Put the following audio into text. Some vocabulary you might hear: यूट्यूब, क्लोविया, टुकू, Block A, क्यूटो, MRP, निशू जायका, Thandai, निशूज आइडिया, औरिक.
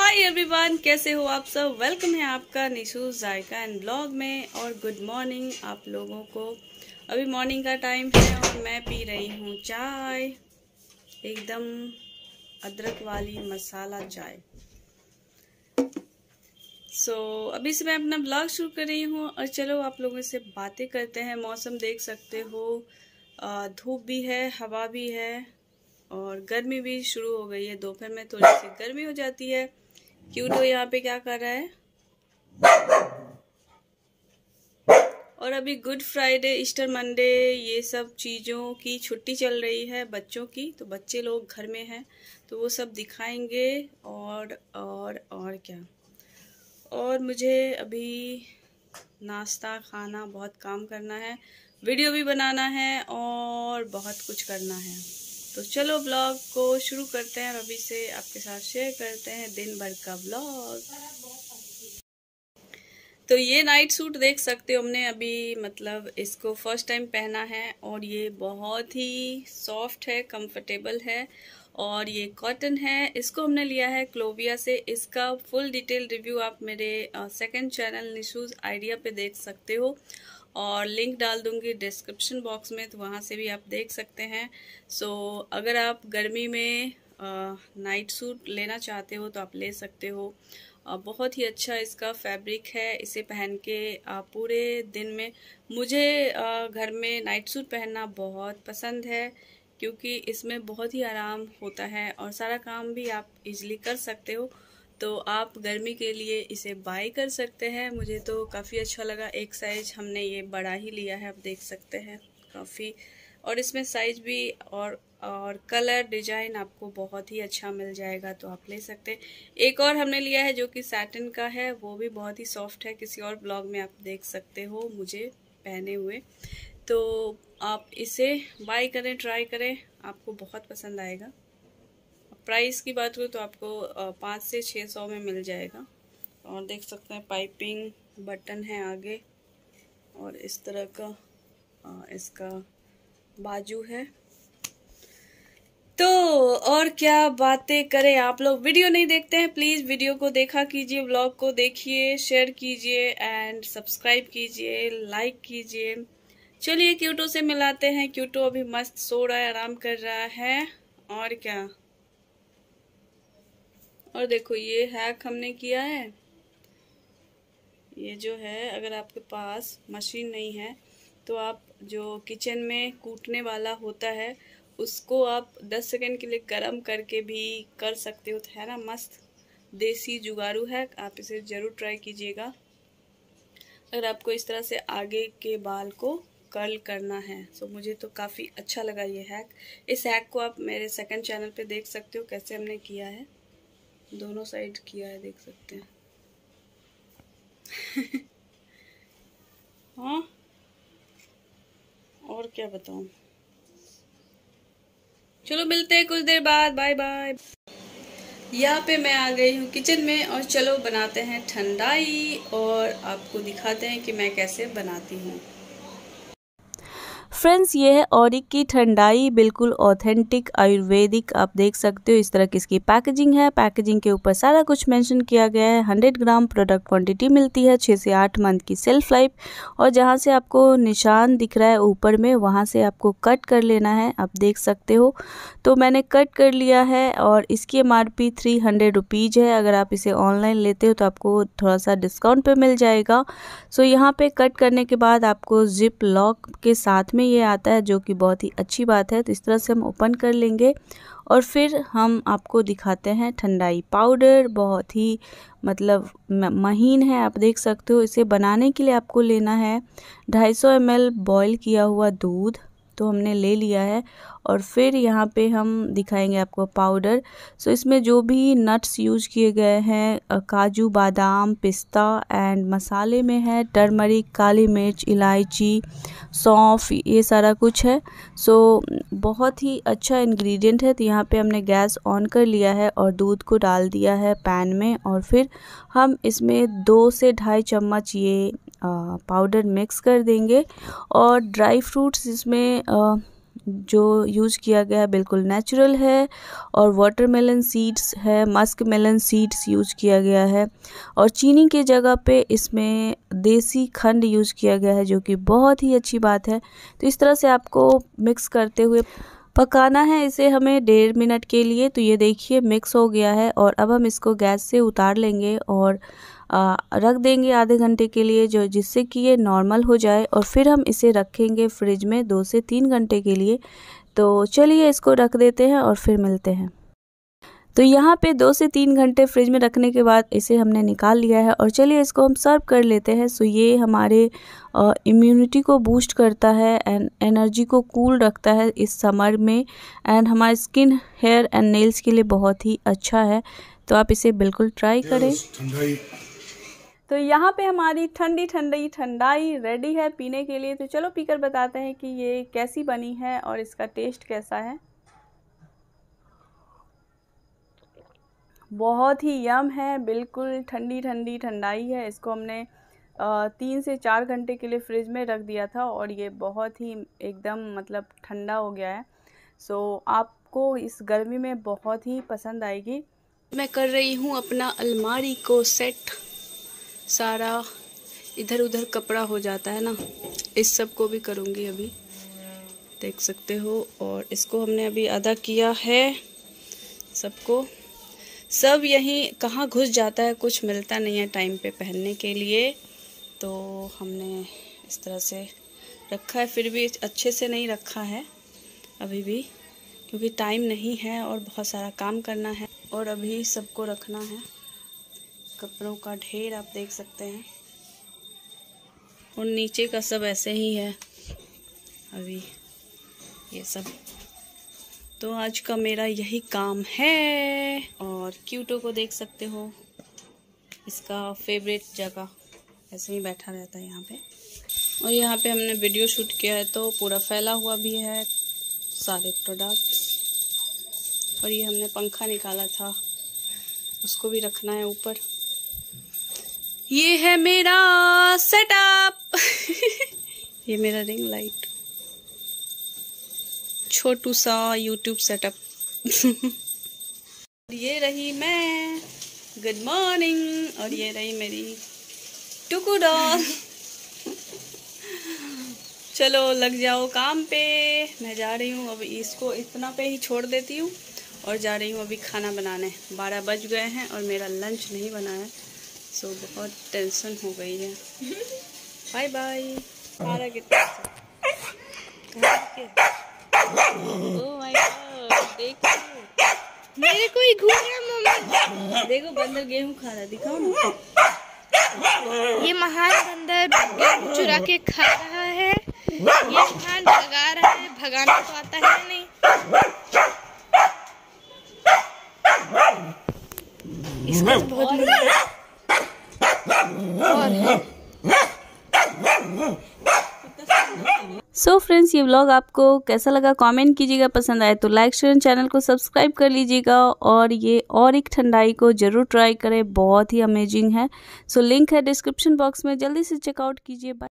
Hi everyone, कैसे हो आप सब। वेलकम है आपका निशू जायका एंड ब्लॉग में और गुड मॉर्निंग आप लोगों को। अभी मॉर्निंग का टाइम है और मैं पी रही हूँ चाय, एकदम अदरक वाली मसाला चाय। सो अभी से मैं अपना ब्लॉग शुरू कर रही हूँ और चलो आप लोगों से बातें करते हैं। मौसम देख सकते हो, धूप भी है, हवा भी है और गर्मी भी शुरू हो गई है। दोपहर में थोड़ी सी गर्मी हो जाती है। क्यूटो यहाँ पे क्या कर रहा है। और अभी गुड फ्राइडे, ईस्टर मंडे, ये सब चीज़ों की छुट्टी चल रही है बच्चों की, तो बच्चे लोग घर में हैं तो वो सब दिखाएंगे और क्या। और मुझे अभी नाश्ता, खाना, बहुत काम करना है, वीडियो भी बनाना है और बहुत कुछ करना है। तो चलो ब्लॉग को शुरू करते हैं। अभी से आपके साथ शेयर करते हैं दिन भर का ब्लॉग। तो ये नाइट सूट देख सकते हो, हमने अभी मतलब इसको फर्स्ट टाइम पहना है और ये बहुत ही सॉफ्ट है, कंफर्टेबल है और ये कॉटन है। इसको हमने लिया है क्लोविया से। इसका फुल डिटेल रिव्यू आप मेरे सेकंड चैनल निशूज आइडिया पे देख सकते हो और लिंक डाल दूंगी डिस्क्रिप्शन बॉक्स में, तो वहाँ से भी आप देख सकते हैं। सो अगर आप गर्मी में नाइट सूट लेना चाहते हो तो आप ले सकते हो। बहुत ही अच्छा इसका फैब्रिक है। इसे पहन के पूरे दिन में, मुझे घर में नाइट सूट पहनना बहुत पसंद है क्योंकि इसमें बहुत ही आराम होता है और सारा काम भी आप इजीली कर सकते हो। तो आप गर्मी के लिए इसे बाय कर सकते हैं। मुझे तो काफ़ी अच्छा लगा। एक साइज़ हमने ये बड़ा ही लिया है, आप देख सकते हैं काफ़ी, और इसमें साइज़ भी और कलर डिज़ाइन आपको बहुत ही अच्छा मिल जाएगा, तो आप ले सकते हैं। एक और हमने लिया है जो कि सैटिन का है, वो भी बहुत ही सॉफ्ट है। किसी और ब्लॉग में आप देख सकते हो मुझे पहने हुए। तो आप इसे बाय करें, ट्राई करें, आपको बहुत पसंद आएगा। प्राइस की बात करूँ तो आपको 500 से 600 में मिल जाएगा। और देख सकते हैं पाइपिंग बटन है आगे और इस तरह का इसका बाजू है। तो और क्या बातें करें। आप लोग वीडियो नहीं देखते हैं, प्लीज़ वीडियो को देखा कीजिए, व्लॉग को देखिए, शेयर कीजिए एंड सब्सक्राइब कीजिए, लाइक कीजिए। चलिए क्यूटो से मिलाते हैं। क्यूटो अभी मस्त सो रहा है, आराम कर रहा है और क्या। और देखो ये हैक हमने किया है, ये जो है, अगर आपके पास मशीन नहीं है तो आप जो किचन में कूटने वाला होता है उसको आप 10 सेकंड के लिए गर्म करके भी कर सकते हो। तो है ना, मस्त देसी जुगाड़ू है, आप इसे ज़रूर ट्राई कीजिएगा अगर आपको इस तरह से आगे के बाल को कर्ल करना है। सो मुझे तो काफ़ी अच्छा लगा ये हैक। इस हैक को आप मेरे सेकंड चैनल पे देख सकते हो कैसे हमने किया है, दोनों साइड किया है, देख सकते हैं। हाँ और क्या बताऊं। चलो मिलते हैं कुछ देर बाद, बाय बाय। यहाँ पे मैं आ गई हूँ किचन में और चलो बनाते हैं ठंडाई और आपको दिखाते हैं कि मैं कैसे बनाती हूँ। फ्रेंड्स, ये है औरिक की ठंडाई, बिल्कुल ऑथेंटिक आयुर्वेदिक। आप देख सकते हो इस तरह की इसकी पैकेजिंग है। पैकेजिंग के ऊपर सारा कुछ मेंशन किया गया है। 100 ग्राम प्रोडक्ट क्वांटिटी मिलती है, 6 से 8 मंथ की सेल्फ लाइफ। और जहाँ से आपको निशान दिख रहा है ऊपर में, वहाँ से आपको कट कर लेना है, आप देख सकते हो। तो मैंने कट कर लिया है और इसकी MRP 300 रुपीज़ है। अगर आप इसे ऑनलाइन लेते हो तो आपको थोड़ा सा डिस्काउंट पर मिल जाएगा। सो यहाँ पर कट करने के बाद आपको जिप लॉक के साथ में ये आता है, जो कि बहुत ही अच्छी बात है। तो इस तरह से हम ओपन कर लेंगे और फिर हम आपको दिखाते हैं ठंडाई पाउडर। बहुत ही मतलब महीन है, आप देख सकते हो। इसे बनाने के लिए आपको लेना है 250 ml बॉईल किया हुआ दूध, तो हमने ले लिया है। और फिर यहाँ पे हम दिखाएंगे आपको पाउडर। सो इसमें जो भी नट्स यूज़ किए गए हैं, काजू, बादाम, पिस्ता एंड मसाले में है टर्मरिक, काली मिर्च, इलायची, सौंफ, ये सारा कुछ है। सो बहुत ही अच्छा इंग्रेडिएंट है। तो यहाँ पे हमने गैस ऑन कर लिया है और दूध को डाल दिया है पैन में और फिर हम इसमें 2 से 2.5 चम्मच ये पाउडर मिक्स कर देंगे। और ड्राई फ्रूट्स इसमें जो यूज़ किया गया है बिल्कुल नेचुरल है। और वाटरमेलन सीड्स है, मस्क मेलन सीड्स यूज़ किया गया है और चीनी के जगह पे इसमें देसी खंड यूज़ किया गया है, जो कि बहुत ही अच्छी बात है। तो इस तरह से आपको मिक्स करते हुए पकाना है इसे हमें 1.5 मिनट के लिए। तो ये देखिए मिक्स हो गया है और अब हम इसको गैस से उतार लेंगे और रख देंगे आधे घंटे के लिए, जो जिससे कि ये नॉर्मल हो जाए। और फिर हम इसे रखेंगे फ्रिज में 2 से 3 घंटे के लिए। तो चलिए इसको रख देते हैं और फिर मिलते हैं। तो यहाँ पे 2 से 3 घंटे फ्रिज में रखने के बाद इसे हमने निकाल लिया है और चलिए इसको हम सर्व कर लेते हैं। सो ये हमारे इम्यूनिटी को बूस्ट करता है एंड एनर्जी को कूल रखता है इस समर में, एंड हमारे स्किन, हेयर एंड नेल्स के लिए बहुत ही अच्छा है। तो आप इसे बिल्कुल ट्राई करें। तो यहाँ पे हमारी ठंडी ठंडी ठंडाई रेडी है पीने के लिए। तो चलो पीकर बताते हैं कि ये कैसी बनी है और इसका टेस्ट कैसा है। बहुत ही यम है, बिल्कुल ठंडी ठंडी ठंडाई है। इसको हमने 3 से 4 घंटे के लिए फ्रिज में रख दिया था और ये बहुत ही एकदम मतलब ठंडा हो गया है। सो आपको इस गर्मी में बहुत ही पसंद आएगी। मैं कर रही हूँ अपना अलमारी को सेट, सारा इधर उधर कपड़ा हो जाता है ना, इस सब को भी करूँगी अभी, देख सकते हो। और इसको हमने अभी आधा किया है, सबको सब यहीं कहाँ घुस जाता है, कुछ मिलता नहीं है टाइम पे पहनने के लिए। तो हमने इस तरह से रखा है, फिर भी अच्छे से नहीं रखा है अभी भी, क्योंकि टाइम नहीं है और बहुत सारा काम करना है और अभी सबको रखना है। कपड़ों का ढेर आप देख सकते हैं और नीचे का सब ऐसे ही है अभी ये सब। तो आज का मेरा यही काम है। और क्यूटो को देख सकते हो, इसका फेवरेट जगह, ऐसे ही बैठा रहता है यहाँ पे। और यहाँ पे हमने वीडियो शूट किया है तो पूरा फैला हुआ भी है सारे प्रोडक्ट्स। और ये हमने पंखा निकाला था, उसको भी रखना है ऊपर। ये है मेरा सेटअप ये मेरा रिंग लाइट, छोटू सा यूट्यूब सेटअप ये रही मैं, गुड मॉर्निंग। और ये रही मेरी टुकू डॉल चलो लग जाओ काम पे, मैं जा रही हूँ अब, इसको इतना पे ही छोड़ देती हूँ और जा रही हूँ अभी खाना बनाने। 12 बज गए हैं और मेरा लंच नहीं बना है, सो बहुत टेंशन हो गई है। Bye bye. सारा कितना ओह माय गॉड, देखो मेरे को ही घूम रहा मम्मी। देखो बंदर गेहूं खा रहा, दिखाओ ना। ये महान बंदर गेहूं चुरा के खा रहा है, ये महान भगा रहा है, भगाना तो आता है नहीं इसको तो बहुत है। सो फ्रेंड्स ये व्लॉग आपको कैसा लगा कमेंट कीजिएगा, पसंद आए तो लाइक शेयर, चैनल को सब्सक्राइब कर लीजिएगा। और ये और एक ठंडाई को ज़रूर ट्राई करें, बहुत ही अमेजिंग है। सो लिंक है डिस्क्रिप्शन बॉक्स में, जल्दी से चेकआउट कीजिए। बाय।